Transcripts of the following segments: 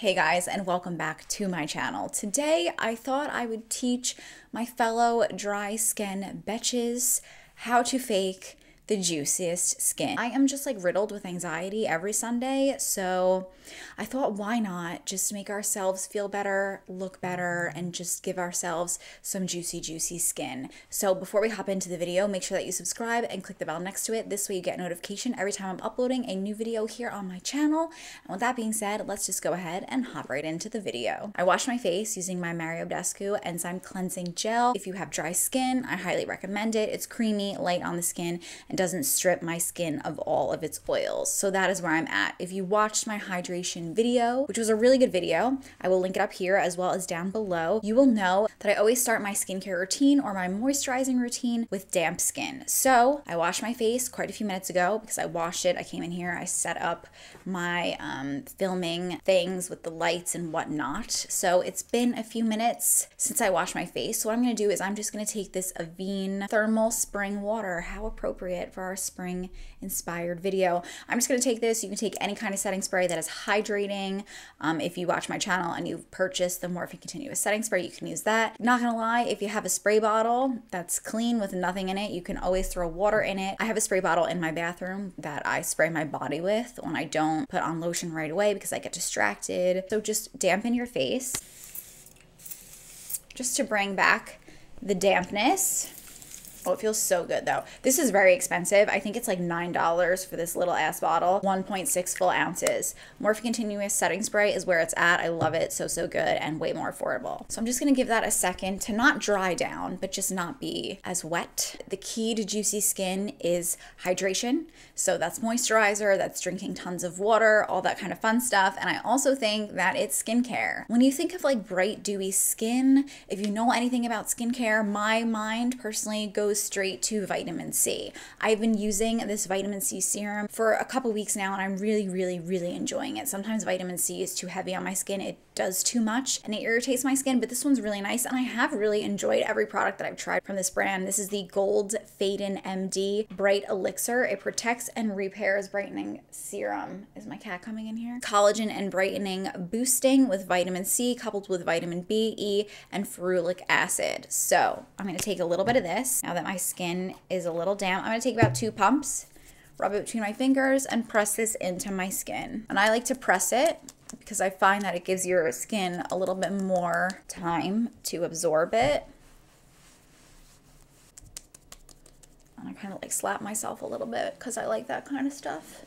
Hey guys, and welcome back to my channel. Today I thought I would teach my fellow dry skin betches how to fake the juiciest skin. I am just like riddled with anxiety every Sunday, so I thought why not just make ourselves feel better, look better, and just give ourselves some juicy skin. So before we hop into the video, make sure that you subscribe and click the bell next to it. This way you get notification every time I'm uploading a new video here on my channel. And with that being said, let's just go ahead and hop right into the video. I washed my face using my Mario Badescu Enzyme Cleansing Gel. If you have dry skin, I highly recommend it. It's creamy, light on the skin, and doesn't strip my skin of all of its oils. So that is where I'm at. If you watched my hydration video, which was a really good video, I will link it up here as well as down below, you will know that I always start my skincare routine or my moisturizing routine with damp skin. So I washed my face quite a few minutes ago because I washed it. I came in here, I set up my filming things with the lights and whatnot. So it's been a few minutes since I washed my face. So what I'm gonna do is I'm just gonna take this Avene Thermal Spring Water. How appropriate for our spring inspired video. I'm just going to take this. You can take any kind of setting spray that is hydrating. If you watch my channel and you've purchased the Morphe Continuous Setting Spray, you can use that. Not going to lie, if you have a spray bottle that's clean with nothing in it, you can always throw water in it. I have a spray bottle in my bathroom that I spray my body with when I don't put on lotion right away because I get distracted. So just dampen your face just to bring back the dampness. Oh, it feels so good though. This is very expensive. I think it's like $9 for this little ass bottle, 1.6 full ounces. Morphe Continuous Setting Spray is where it's at. I love it. So good and way more affordable. So I'm just going to give that a second to not dry down, but just not be as wet. The key to juicy skin is hydration. So that's moisturizer, that's drinking tons of water, all that kind of fun stuff. And I also think that it's skincare. When you think of like bright, dewy skin, if you know anything about skincare, my mind personally goes straight to vitamin C. I've been using this vitamin C serum for a couple weeks now and I'm really enjoying it. Sometimes vitamin C is too heavy on my skin. It does too much and it irritates my skin, but this one's really nice and I have really enjoyed every product that I've tried from this brand. This is the Gold Faden MD Bright Elixir. It protects and repairs brightening serum. Is my cat coming in here? Collagen and brightening boosting with vitamin C coupled with vitamin B, E, and ferulic acid. So I'm going to take a little bit of this. Now that my skin is a little damp, I'm gonna take about 2 pumps, rub it between my fingers, and press this into my skin. And I like to press it because I find that it gives your skin a little bit more time to absorb it. And I kind of like slap myself a little bit because I like that kind of stuff.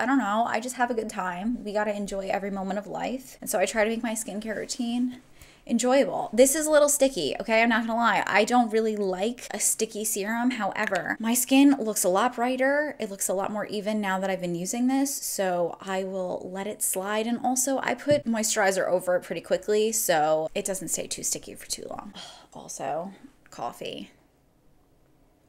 I don't know, I just have a good time. We gotta enjoy every moment of life. And so I try to make my skincare routine enjoyable. This is a little sticky, okay? I'm not gonna lie. I don't really like a sticky serum. However, my skin looks a lot brighter. It looks a lot more even now that I've been using this, so I will let it slide. And also, I put moisturizer over it pretty quickly, so it doesn't stay too sticky for too long. Also, coffee.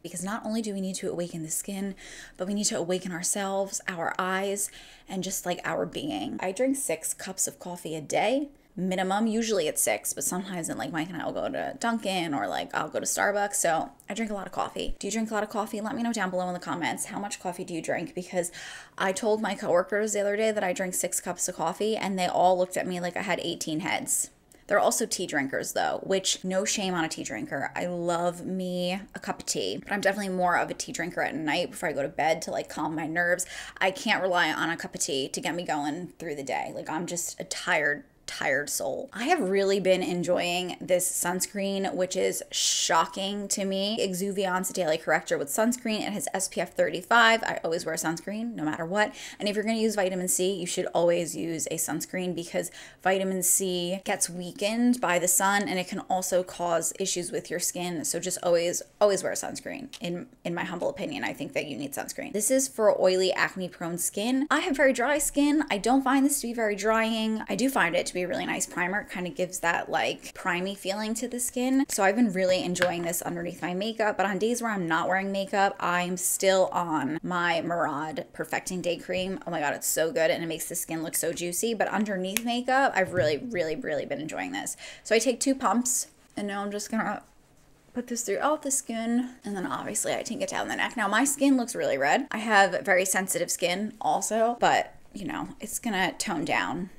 Because not only do we need to awaken the skin, but we need to awaken ourselves, our eyes, and just like our being. I drink 6 cups of coffee a day. Minimum, usually it's 6, but sometimes in like Mike and I'll go to Dunkin' or like I'll go to Starbucks. So I drink a lot of coffee. Do you drink a lot of coffee? Let me know down below in the comments, how much coffee do you drink? Because I told my coworkers the other day that I drink 6 cups of coffee and they all looked at me like I had 18 heads. They're also tea drinkers though, which no shame on a tea drinker. I love me a cup of tea, but I'm definitely more of a tea drinker at night before I go to bed to like calm my nerves. I can't rely on a cup of tea to get me going through the day. Like I'm just a tired soul. I have really been enjoying this sunscreen, which is shocking to me. Exuviance Daily Corrector with Sunscreen. It has SPF 35. I always wear sunscreen no matter what. And if you're going to use vitamin C, you should always use a sunscreen because vitamin C gets weakened by the sun and it can also cause issues with your skin. So just always wear sunscreen. In my humble opinion, I think that you need sunscreen. This is for oily, acne-prone skin. I have very dry skin. I don't find this to be very drying. I do find it to be a really nice primer. It kind of gives that like primey feeling to the skin. So I've been really enjoying this underneath my makeup, but on days where I'm not wearing makeup, I'm still on my Murad Perfecting Day Cream. Oh my God, it's so good and it makes the skin look so juicy, but underneath makeup, I've really been enjoying this. So I take 2 pumps and now I'm just gonna put this throughout the skin, and then obviously I take it down the neck. Now my skin looks really red. I have very sensitive skin also, but you know, it's gonna tone down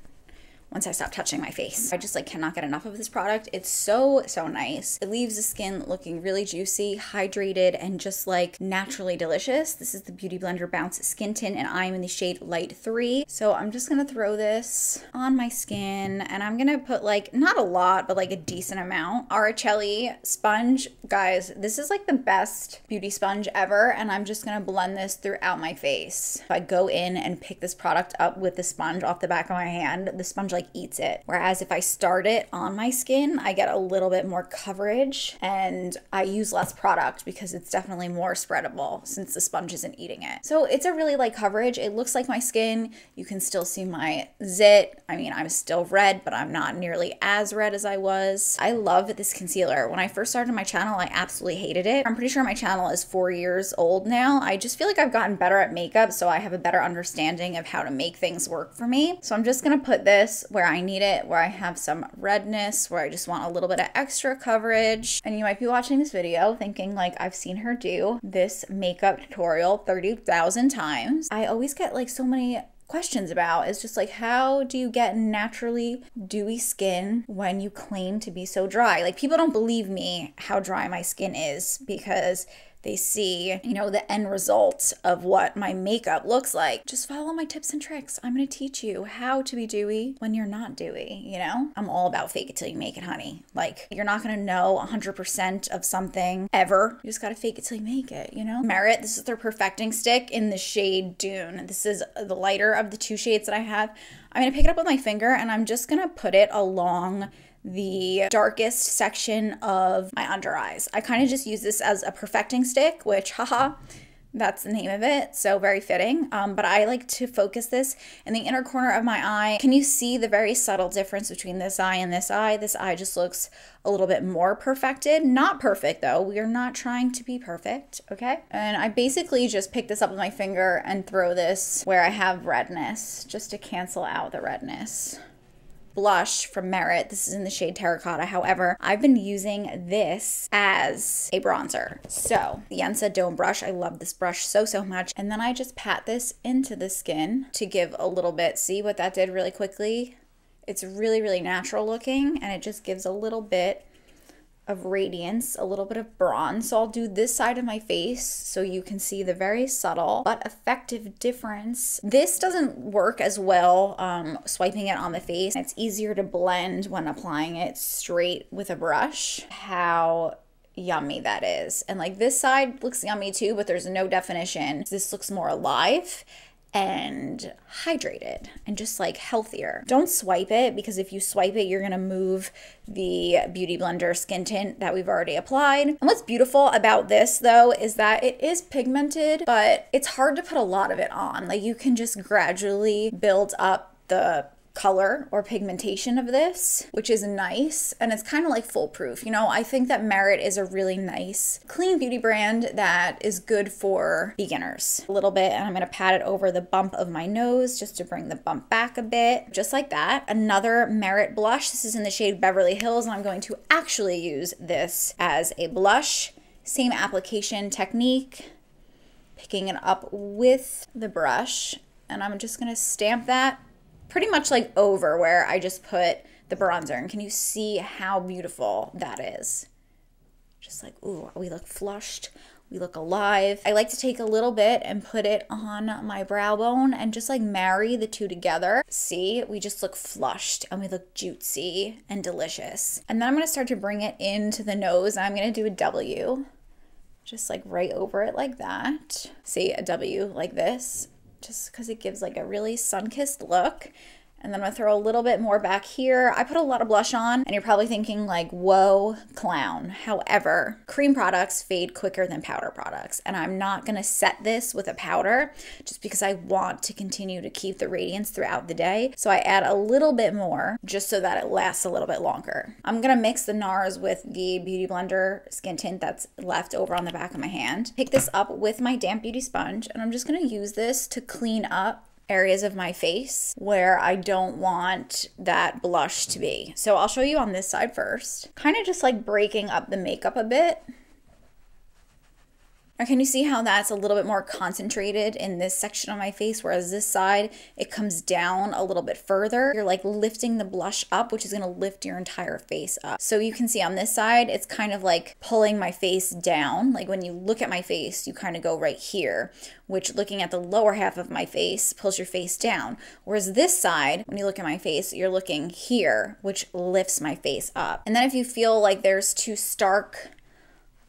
once I stop touching my face. I just like cannot get enough of this product. It's so nice. It leaves the skin looking really juicy, hydrated, and just like naturally delicious. This is the Beauty Blender Bounce Skin Tint, and I'm in the shade Light 3. So I'm just gonna throw this on my skin, and I'm gonna put like, not a lot, but like a decent amount. Araceli sponge, guys, this is like the best beauty sponge ever, and I'm just gonna blend this throughout my face. If I go in and pick this product up with the sponge off the back of my hand, the sponge like eats it. Whereas if I start it on my skin, I get a little bit more coverage and I use less product because it's definitely more spreadable since the sponge isn't eating it. So it's a really light coverage. It looks like my skin. You can still see my zit. I mean, I'm still red, but I'm not nearly as red as I was. I love this concealer. When I first started my channel, I absolutely hated it. I'm pretty sure my channel is 4 years old now. I just feel like I've gotten better at makeup, so I have a better understanding of how to make things work for me. So I'm just gonna put this where I need it, where I have some redness, where I just want a little bit of extra coverage. And you might be watching this video thinking like, I've seen her do this makeup tutorial 30,000 times. I always get like so many questions about is just like, how do you get naturally dewy skin when you claim to be so dry? Like, people don't believe me how dry my skin is because they see, you know, the end result of what my makeup looks like. Just follow my tips and tricks. I'm gonna teach you how to be dewy when you're not dewy, you know? I'm all about fake it till you make it, honey. Like, you're not gonna know 100% of something ever. You just gotta fake it till you make it, you know? Merit, this is their Perfecting Stick in the shade Dune. This is the lighter of the two shades that I have. I'm gonna pick it up with my finger and I'm just gonna put it along the darkest section of my under eyes. I kind of just use this as a perfecting stick, which haha, that's the name of it, so very fitting. But I like to focus this in the inner corner of my eye. Can you see the very subtle difference between this eye and this eye? This eye just looks a little bit more perfected. Not perfect though, we are not trying to be perfect, okay? And I basically just pick this up with my finger and throw this where I have redness, just to cancel out the redness. Blush from Merit. This is in the shade Terracotta. However, I've been using this as a bronzer. So the Yensa Dome brush, I love this brush so much. And then I just pat this into the skin to give a little bit. See what that did really quickly? It's really natural looking, and it just gives a little bit of radiance, a little bit of bronze. So I'll do this side of my face so you can see the very subtle but effective difference. This doesn't work as well swiping it on the face. It's easier to blend when applying it straight with a brush. How yummy that is. And like, this side looks yummy too, but there's no definition. This looks more alive and hydrated and just like healthier. Don't swipe it, because if you swipe it, you're gonna move the Beauty Blender Skin Tint that we've already applied. And what's beautiful about this though is that it is pigmented, but it's hard to put a lot of it on. Like, you can just gradually build up the color or pigmentation of this, which is nice, and it's kind of like foolproof. You know, I think that Merit is a really nice, clean beauty brand that is good for beginners. A little bit, and I'm gonna pat it over the bump of my nose just to bring the bump back a bit, just like that. Another Merit blush, this is in the shade Beverly Hills, and I'm going to actually use this as a blush. Same application technique, picking it up with the brush, and I'm just gonna stamp that pretty much like over where I just put the bronzer. And can you see how beautiful that is? Just like, ooh, we look flushed, we look alive. I like to take a little bit and put it on my brow bone and just like marry the two together. See, we just look flushed and we look juicy and delicious. And then I'm gonna start to bring it into the nose. I'm gonna do a W, just like right over it like that. See, a W like this, just because it gives like a really sun-kissed look. And then I'm gonna throw a little bit more back here. I put a lot of blush on, and you're probably thinking like, whoa, clown. However, cream products fade quicker than powder products, and I'm not gonna set this with a powder just because I want to continue to keep the radiance throughout the day. So I add a little bit more just so that it lasts a little bit longer. I'm gonna mix the NARS with the Beauty Blender Skin Tint that's left over on the back of my hand. Pick this up with my damp beauty sponge, and I'm just gonna use this to clean up areas of my face where I don't want that blush to be. So I'll show you on this side first. Kind of just like breaking up the makeup a bit. Now, can you see how that's a little bit more concentrated in this section of my face, whereas this side, it comes down a little bit further. You're like lifting the blush up, which is gonna lift your entire face up. So you can see on this side, it's kind of like pulling my face down. Like when you look at my face, you kind of go right here, which looking at the lower half of my face pulls your face down. Whereas this side, when you look at my face, you're looking here, which lifts my face up. And then if you feel like there's too stark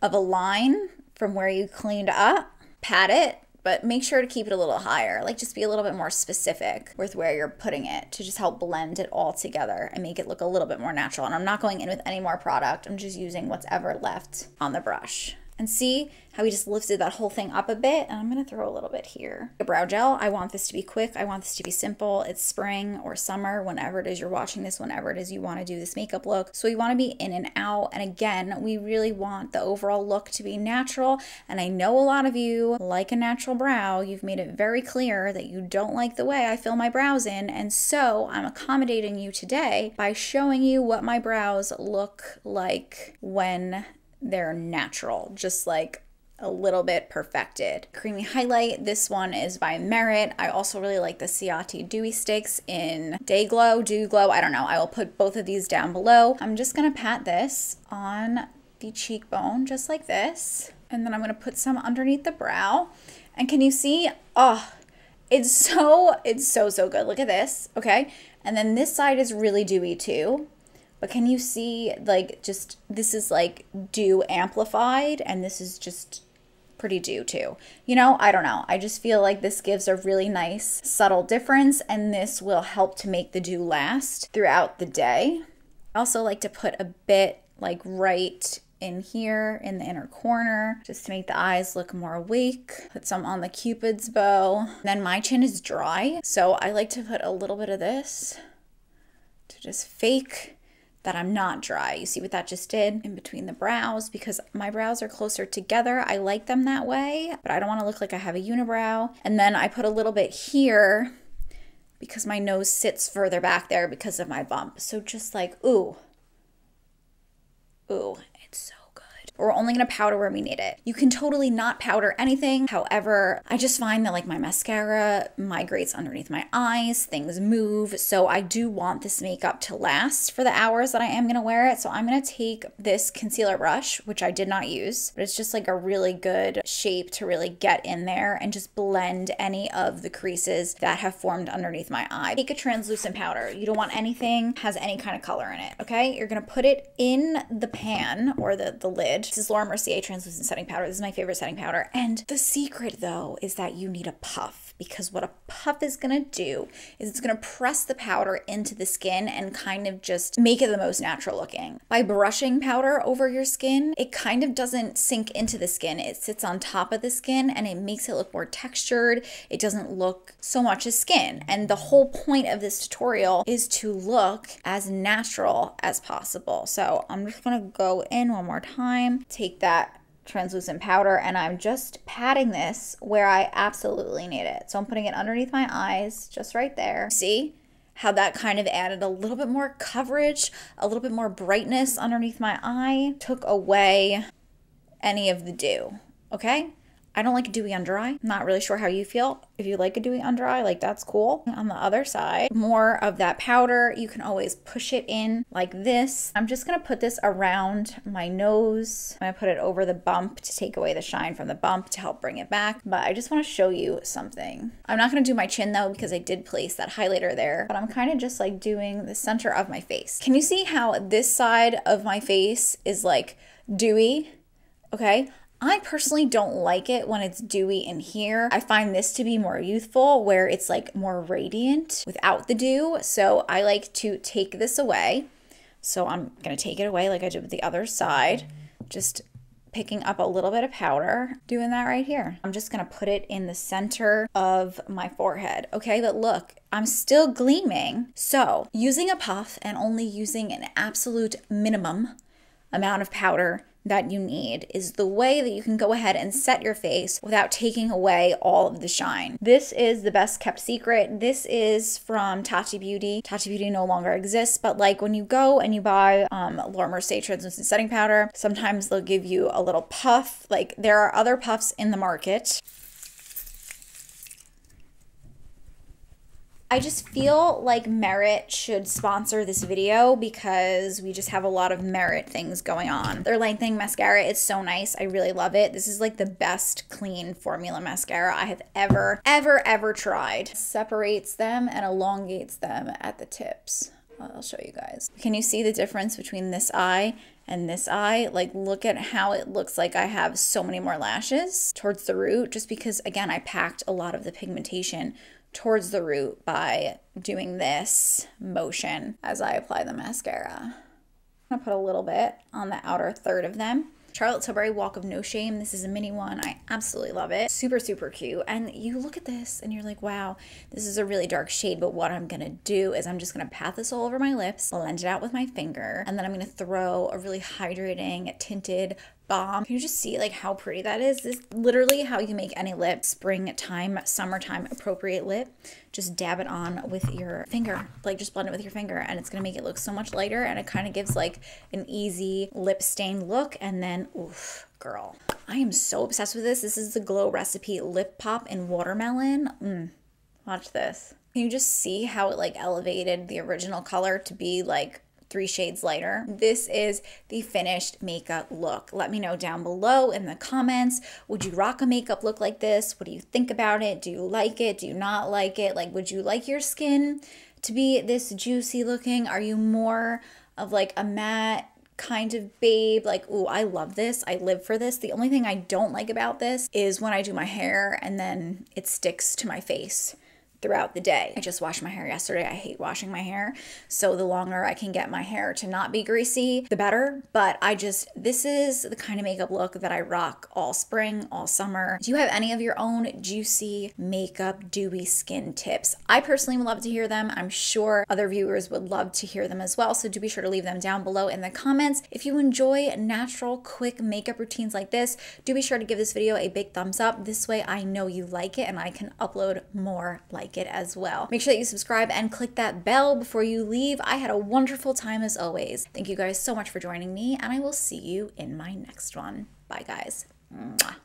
of a line from where you cleaned up, pat it, but make sure to keep it a little higher. Like just be a little bit more specific with where you're putting it to just help blend it all together and make it look a little bit more natural. And I'm not going in with any more product. I'm just using what's ever left on the brush. And see how we just lifted that whole thing up a bit? And I'm gonna throw a little bit here. The brow gel, I want this to be quick. I want this to be simple. It's spring or summer, whenever it is you're watching this, whenever it is you wanna do this makeup look. So we wanna be in and out. And again, we really want the overall look to be natural. And I know a lot of you like a natural brow. You've made it very clear that you don't like the way I fill my brows in. And so I'm accommodating you today by showing you what my brows look like when they're natural, just like a little bit perfected. Creamy highlight, this one is by Merit. I also really like the Ciate Dewy Sticks in Day Glow, Dew Glow, I don't know. I will put both of these down below. I'm just gonna pat this on the cheekbone, just like this. And then I'm gonna put some underneath the brow. And can you see? Oh, it's so good. Look at this, okay? And then this side is really dewy too. But can you see, like, just this is like dew amplified and this is just pretty dew too. You know, I don't know. I just feel like this gives a really nice subtle difference and this will help to make the dew last throughout the day. I also like to put a bit like right in here in the inner corner just to make the eyes look more awake. Put some on the Cupid's bow. And then my chin is dry, so I like to put a little bit of this to just fake that I'm not dry. You see what that just did in between the brows, because my brows are closer together. I like them that way, but I don't want to look like I have a unibrow. And then I put a little bit here because my nose sits further back there because of my bump. So just like, ooh, ooh, it's so good. We're only gonna powder where we need it. You can totally not powder anything. However, I just find that like my mascara migrates underneath my eyes, things move. So I do want this makeup to last for the hours that I am gonna wear it. So I'm gonna take this concealer brush, which I did not use, but it's just like a really good shape to really get in there and just blend any of the creases that have formed underneath my eye. Take a translucent powder. You don't want anything that has any kind of color in it, okay? You're gonna put it in the pan or the lid. This is Laura Mercier translucent setting powder. This is my favorite setting powder. And the secret though is that you need a puff, because what a puff is gonna do is it's gonna press the powder into the skin and kind of just make it the most natural looking. By brushing powder over your skin, it kind of doesn't sink into the skin. It sits on top of the skin and it makes it look more textured. It doesn't look so much as skin. And the whole point of this tutorial is to look as natural as possible. So I'm just gonna go in one more time. Take that translucent powder and I'm just patting this where I absolutely need it. So I'm putting it underneath my eyes, just right there. See how that kind of added a little bit more coverage, a little bit more brightness underneath my eye, took away any of the dew, okay? I don't like a dewy under eye. I'm not really sure how you feel. If you like a dewy under eye, like that's cool. On the other side, more of that powder. You can always push it in like this. I'm just gonna put this around my nose. I'm gonna put it over the bump to take away the shine from the bump to help bring it back. But I just wanna show you something. I'm not gonna do my chin though, because I did place that highlighter there, but I'm kind of just like doing the center of my face. Can you see how this side of my face is like dewy, okay? I personally don't like it when it's dewy in here. I find this to be more youthful, where it's like more radiant without the dew. So I like to take this away. So I'm gonna take it away like I did with the other side, just picking up a little bit of powder, doing that right here. I'm just gonna put it in the center of my forehead, okay? But look, I'm still gleaming. So using a puff and only using an absolute minimum amount of powder that you need is the way that you can go ahead and set your face without taking away all of the shine. This is the best kept secret. This is from Tatcha Beauty. Tatcha Beauty no longer exists, but like when you go and you buy Laura Mercier translucent setting powder, sometimes they'll give you a little puff. Like there are other puffs in the market. I just feel like Merit should sponsor this video because we just have a lot of Merit things going on. Their lengthening mascara is so nice. I really love it. This is like the best clean formula mascara I have ever tried. It separates them and elongates them at the tips. I'll show you guys. Can you see the difference between this eye and this eye? Like look at how it looks like I have so many more lashes towards the root just because again, I packed a lot of the pigmentation towards the root by doing this motion as I apply the mascara. I'm gonna put a little bit on the outer third of them. Charlotte Tilbury Walk of No Shame. This is a mini one. I absolutely love it. Super, super cute. And you look at this and you're like, wow, this is a really dark shade. But what I'm going to do is I'm just going to pat this all over my lips, blend it out with my finger, and then I'm going to throw a really hydrating tinted bomb. Can you just see like how pretty that is? This is literally how you make any lip, springtime, summertime appropriate lip. Just dab it on with your finger, like just blend it with your finger, and it's gonna make it look so much lighter, and it kind of gives like an easy lip stain look. And then oof, girl, I am so obsessed with this. This is the Glow Recipe Lip Pop in Watermelon. Watch this. Can you just see how it like elevated the original color to be like 3 shades lighter? This is the finished makeup look. Let me know down below in the comments, would you rock a makeup look like this? What do you think about it? Do you like it? Do you not like it? Like, would you like your skin to be this juicy looking? Are you more of like a matte kind of babe? Like, ooh, I love this. I live for this. The only thing I don't like about this is when I do my hair and then it sticks to my face throughout the day. I just washed my hair yesterday. I hate washing my hair. So the longer I can get my hair to not be greasy, the better. But this is the kind of makeup look that I rock all spring, all summer. Do you have any of your own juicy makeup, dewy skin tips? I personally would love to hear them. I'm sure other viewers would love to hear them as well. So do be sure to leave them down below in the comments. If you enjoy natural, quick makeup routines like this, do be sure to give this video a big thumbs up. This way I know you like it and I can upload more like it as well. Make sure that you subscribe and click that bell before you leave. I had a wonderful time as always. Thank you guys so much for joining me, and I will see you in my next one. Bye guys. Mwah.